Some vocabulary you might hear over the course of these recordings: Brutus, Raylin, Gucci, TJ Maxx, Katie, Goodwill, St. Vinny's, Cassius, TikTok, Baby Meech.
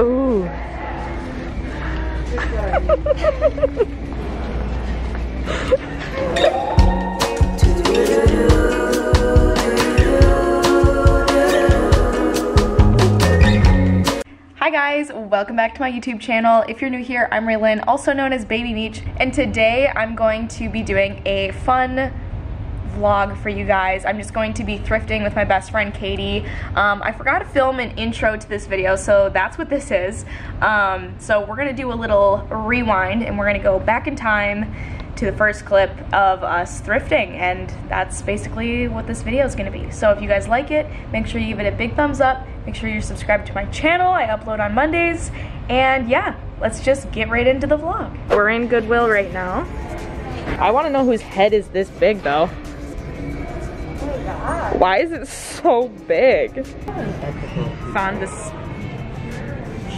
Ooh. Hi guys, welcome back to my YouTube channel. If you're new here, I'm Raylin, also known as Baby Meech, and today I'm going to be doing a fun vlog for you guys. I'm just going to be thrifting with my best friend Katie. I forgot to film an intro to this video, so that's what this is. So we're gonna do a little rewind and we're gonna go back in time to the first clip of us thrifting, and that's basically what this video is gonna be. So if you guys like it, make sure you give it a big thumbs up, make sure you're subscribed to my channel. I upload on Mondays, and yeah, let's just get right into the vlog. We're in Goodwill right now. I wanna know whose head is this big though. Why is it so big? Found this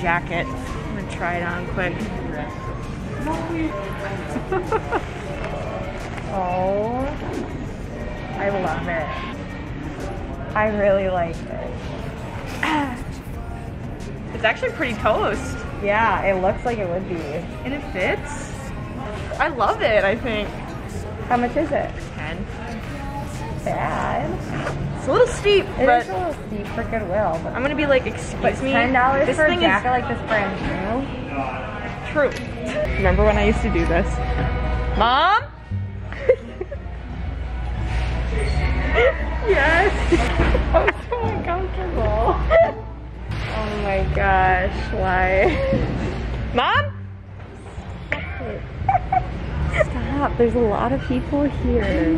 jacket. I'm gonna try it on quick. Oh, I love it. I really like it. It's actually pretty toast. Yeah, it looks like it would be. And it fits. I love it, I think. How much is it? 10. Bad. It's a little steep, but it is a little steep for Goodwill. But I'm gonna be like, excuse me. $10 for a jacket like this brand new. True. Remember when I used to do this, Mom? Yes. I'm so uncomfortable. Oh my gosh! Why, Mom? Stop. There's a lot of people here.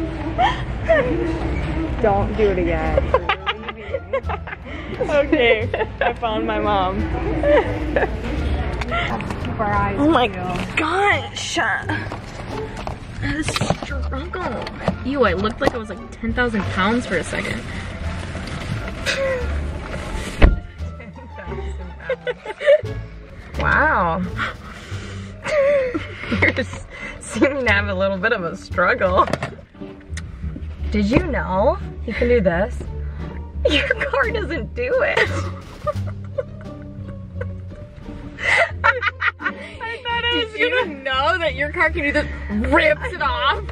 Don't do it again. Okay, I found my mom. Oh my gosh! I struggle. Ew, I looked like I was like 10,000 pounds for a second. 10,000 pounds. Wow. You're seeming to have a little bit of a struggle. Did you know you can do this? Your car doesn't do it. I thought I was gonna know that your car can do this. Rips it off.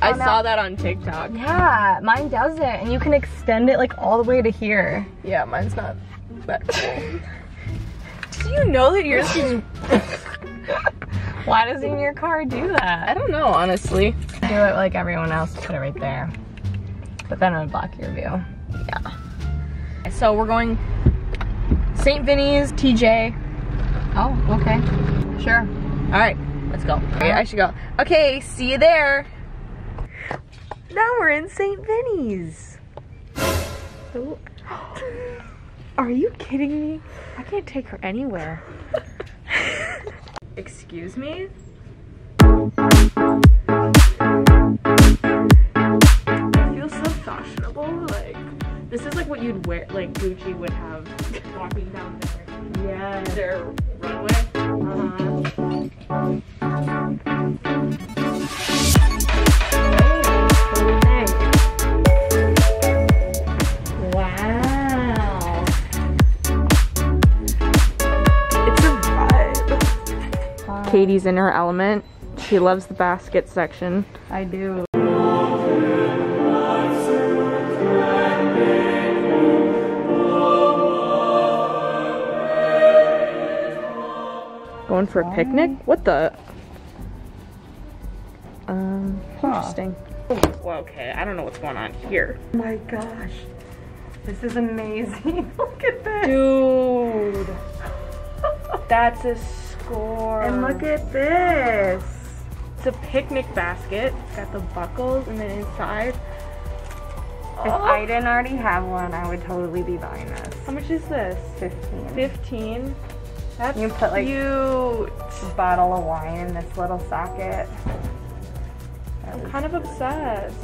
I saw that on TikTok. Yeah, mine does it, and you can extend it like all the way to here. Yeah, mine's not that cool. Do you know that yours can? Why doesn't your car do that? I don't know, honestly. Do it like everyone else. Put it right there. But then it would block your view. Yeah. So we're going St. Vinny's, TJ. Oh, okay. Sure. All right, let's go. Okay, I should go. Okay, see you there. Now we're in St. Vinny's. Oh. Are you kidding me? I can't take her anywhere. Excuse me? This is like what you'd wear, like Gucci would have walking down there. Yeah. Their runway. Uh-huh. Wow. It's a vibe. Wow. Katie's in her element. She loves the basket section. I do. Going for a picnic? What the? Interesting. Well, okay, I don't know what's going on here. Oh my gosh, this is amazing. Look at this. Dude, that's a score. And look at this. It's a picnic basket. It's got the buckles and then inside. If I didn't already have one, I would totally be buying this. How much is this? 15. 15? That's you put like a bottle of wine in this little socket. I'm kind of obsessed.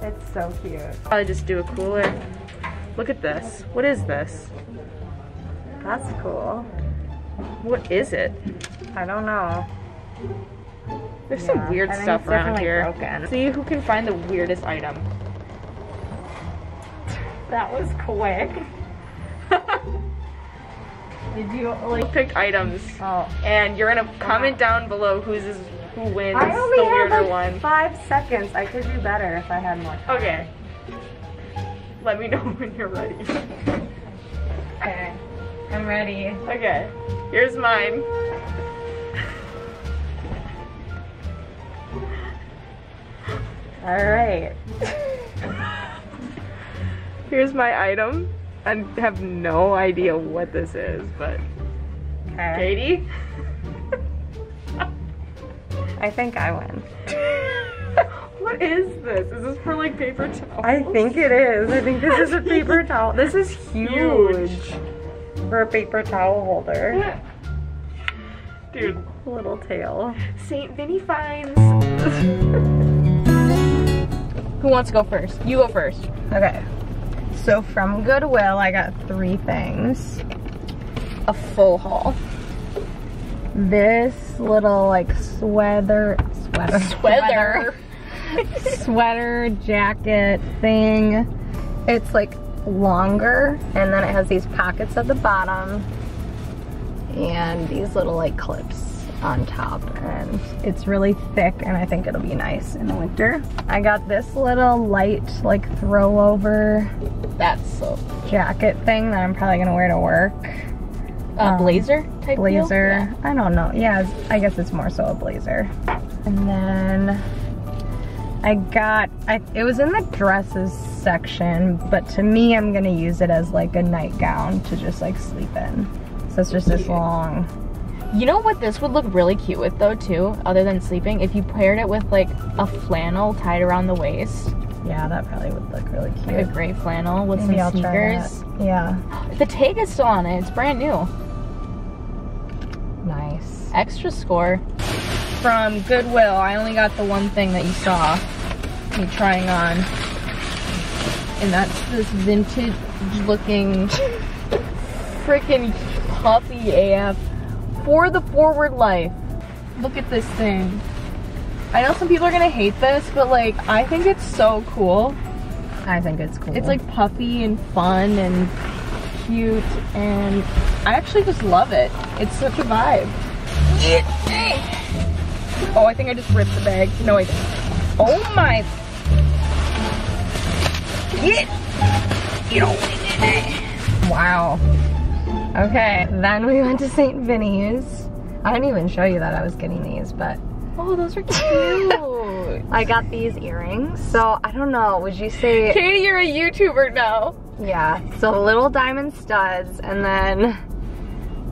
It's so cute. Probably just do a cooler. Look at this. What is this? That's cool. What is it? I don't know. There's some weird stuff around here. Broken. See who can find the weirdest item. That was quick. Did you like picked items? Oh. And you're gonna comment down below who wins the weirder one. I only had like 5 seconds. I could do better if I had more time. Okay. Let me know when you're ready. Okay. I'm ready. Okay. Here's mine. Alright. Here's my item. I have no idea what this is, but... Okay. Katie? I think I win. What is this? Is this for like paper towels? I think it is. I think this is a paper towel. This is huge. For a paper towel holder. Yeah. Dude. Little tail. St. Vinny finds. Who wants to go first? You go first. Okay. So from Goodwill, I got 3 things. A full haul. This little like sweater jacket thing. It's like longer, and then it has these pockets at the bottom and these little like clips on top, and it's really thick, and I think it'll be nice in the winter. I got this little light like throw over jacket thing that I'm probably gonna wear to work. A blazer type blazer deal? Yeah. I don't know. Yeah, I guess it's more so a blazer. And then I got, it was in the dresses section, but to me, I'm gonna use it as like a nightgown to just like sleep in. So it's just this long. You know what this would look really cute with though too, other than sleeping? If you paired it with like a flannel tied around the waist. Yeah, that probably would look really cute. Like a gray flannel with some sneakers. Yeah. The tag is still on it, it's brand new. Nice. Extra score. From Goodwill, I only got the one thing that you saw me trying on. And that's this vintage looking freaking puffy AF for the forward life. Look at this thing. I know some people are gonna hate this, but like, I think it's so cool. I think it's cool. It's like puffy and fun and cute, and I actually just love it. It's such a vibe. Oh, I think I just ripped the bag. No, I didn't. Oh my. Wow. Okay, then we went to St. Vinny's. I didn't even show you that I was getting these, but. Oh, those are cute. I got these earrings. So, I don't know, would you say. Katie, you're a YouTuber now. Yeah, so little diamond studs, and then.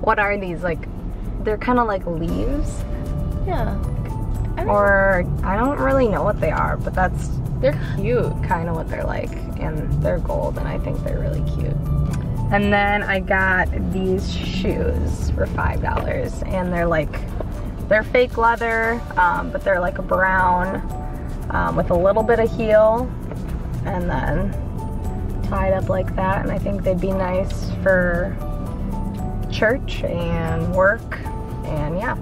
What are these? Like, they're kind of like leaves. Yeah. I don't really know what they are, but they're cute, kind of what they're like, and they're gold, and I think they're really cute. And then I got these shoes for $5, and they're like, they're fake leather, but they're like a brown with a little bit of heel, and then tied up like that, and I think they'd be nice for church and work, and yeah.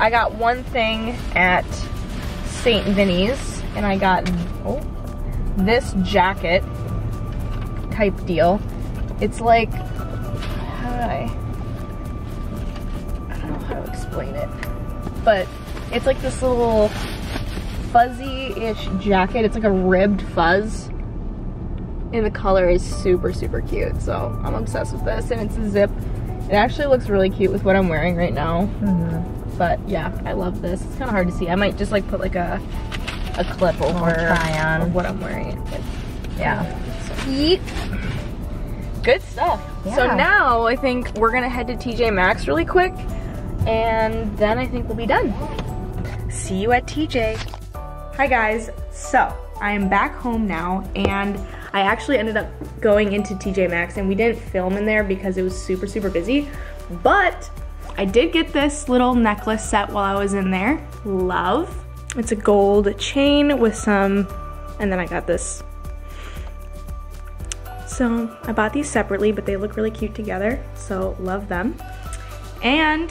I got one thing at St. Vinny's, and I got this jacket type deal. It's like, I don't know how to explain it, but it's like this little fuzzy-ish jacket. It's like a ribbed fuzz, and the color is super, super cute, so I'm obsessed with this, and it's a zip. It actually looks really cute with what I'm wearing right now. Mm-hmm. But yeah, I love this. It's kind of hard to see. I might just like put like a clip over what I'm wearing. Yeah. Sweet. Good stuff. Yeah. So now I think we're gonna head to TJ Maxx really quick, and then I think we'll be done. See you at TJ. Hi guys, so I am back home now, and I actually ended up going into TJ Maxx, and we didn't film in there because it was super, super busy, but I did get this little necklace set while I was in there. Love. It's a gold chain with some, and then I got this. So I bought these separately, but they look really cute together, so love them. And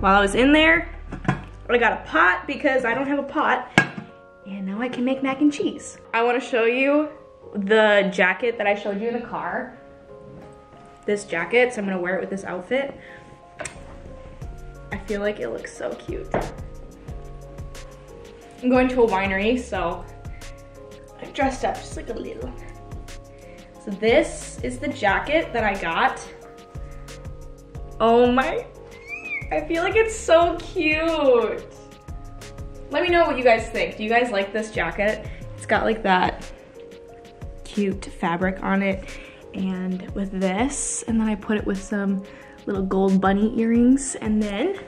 while I was in there, I got a pot because I don't have a pot, and now I can make mac and cheese. I wanna show you the jacket that I showed you in the car. this jacket, so I'm gonna wear it with this outfit. I feel like it looks so cute. I'm going to a winery, so I'm dressed up just like a little. So this is the jacket that I got. Oh my, I feel like it's so cute. Let me know what you guys think. Do you guys like this jacket? It's got like that cute fabric on it, and with this, and then I put it with some little gold bunny earrings, and then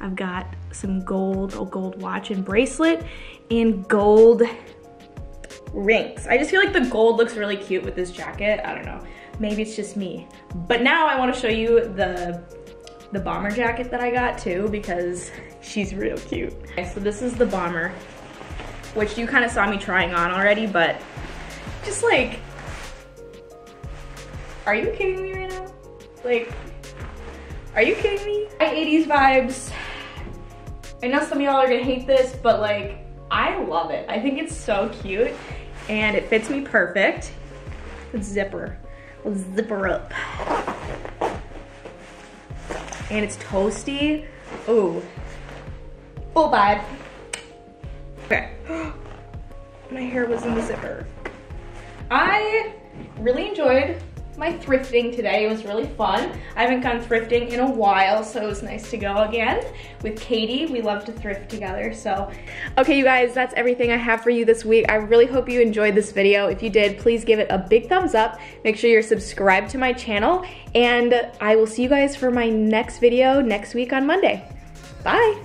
I've got some gold, a gold watch and bracelet, and gold rings. I just feel like the gold looks really cute with this jacket. I don't know, maybe it's just me. But now I want to show you the bomber jacket that I got too, because she's real cute. Okay, so this is the bomber, which you kind of saw me trying on already, but just like, are you kidding me right now? Like, are you kidding me? My 80s vibes. I know some of y'all are gonna hate this, but like, I love it. I think it's so cute and it fits me perfect. Let's zipper. We'll zipper up. And it's toasty. Ooh. Full vibe. Okay. My hair was in the zipper. I really enjoyed my thrifting today. It was really fun. I haven't gone thrifting in a while, so it was nice to go again with Katie. We love to thrift together, so. Okay, you guys, that's everything I have for you this week. I really hope you enjoyed this video. If you did, please give it a big thumbs up. Make sure you're subscribed to my channel, and I will see you guys for my next video next week on Monday. Bye.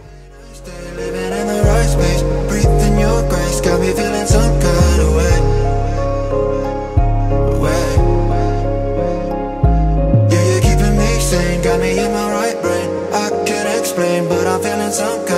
Got me in my right brain, I can't explain, but I'm feeling some kind.